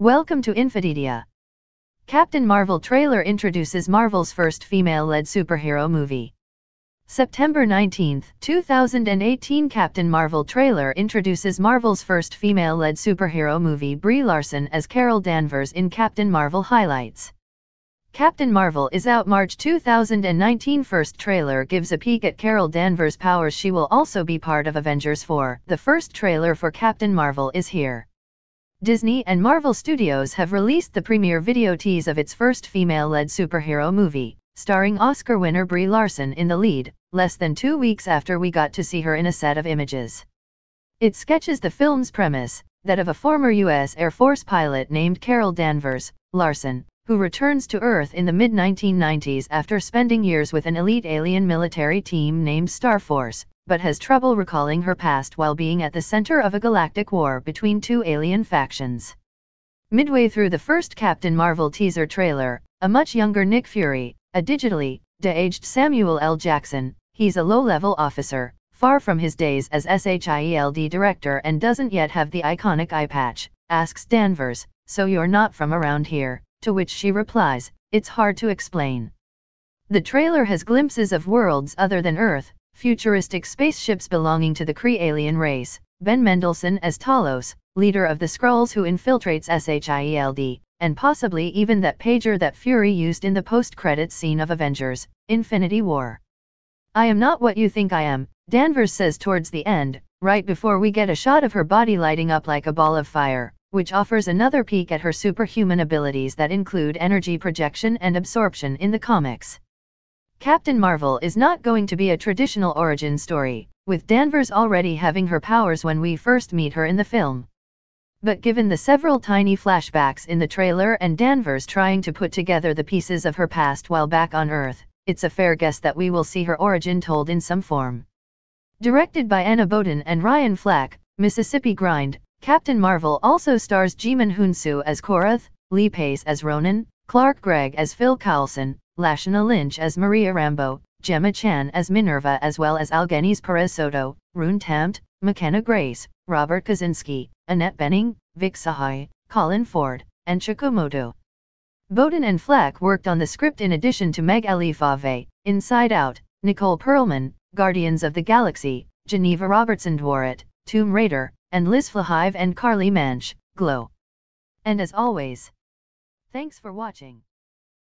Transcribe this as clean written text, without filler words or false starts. Welcome to Infodedia. Captain Marvel trailer introduces Marvel's first female-led superhero movie. September 19, 2018 Captain Marvel trailer introduces Marvel's first female-led superhero movie Brie Larson as Carol Danvers in Captain Marvel highlights. Captain Marvel is out March 2019 first trailer gives a peek at Carol Danvers' powers. She will also be part of Avengers 4. The first trailer for Captain Marvel is here. Disney and Marvel Studios have released the premiere video tease of its first female-led superhero movie, starring Oscar winner Brie Larson in the lead, less than 2 weeks after we got to see her in a set of images. It sketches the film's premise, that of a former U.S. Air Force pilot named Carol Danvers, Larson, who returns to Earth in the mid-1990s after spending years with an elite alien military team named Starforce, but has trouble recalling her past while being at the center of a galactic war between two alien factions. Midway through the first Captain Marvel teaser trailer, a much younger Nick Fury, a digitally de-aged Samuel L. Jackson. He's a low-level officer, far from his days as SHIELD director and doesn't yet have the iconic eye patch, asks Danvers, "So you're not from around here?" To which she replies, "It's hard to explain." The trailer has glimpses of worlds other than Earth, futuristic spaceships belonging to the Kree alien race, Ben Mendelsohn as Talos, leader of the Skrulls who infiltrates SHIELD, and possibly even that pager that Fury used in the post-credits scene of Avengers: Infinity War. "I am not what you think I am," Danvers says towards the end, right before we get a shot of her body lighting up like a ball of fire, which offers another peek at her superhuman abilities that include energy projection and absorption in the comics. Captain Marvel is not going to be a traditional origin story, with Danvers already having her powers when we first meet her in the film. But given the several tiny flashbacks in the trailer and Danvers trying to put together the pieces of her past while back on Earth, it's a fair guess that we will see her origin told in some form. Directed by Anna Boden and Ryan Fleck, Mississippi Grind, Captain Marvel also stars Djimon Hounsou as Korath, Lee Pace as Ronan, Clark Gregg as Phil Coulson, Lashana Lynch as Maria Rambeau, Gemma Chan as Minerva, as well as Algeniz Perez-Soto, Rune Tempt, McKenna Grace, Robert Kaczynski, Annette Bening, Vic Sahai, Colin Ford, and Chikumoto. Boden and Fleck worked on the script in addition to Meg Ali Fave, Inside Out, Nicole Perlman, Guardians of the Galaxy, Geneva Robertson Dworat, Tomb Raider, and Liz Flahive and Carly Manch, Glow. And as always, thanks for watching.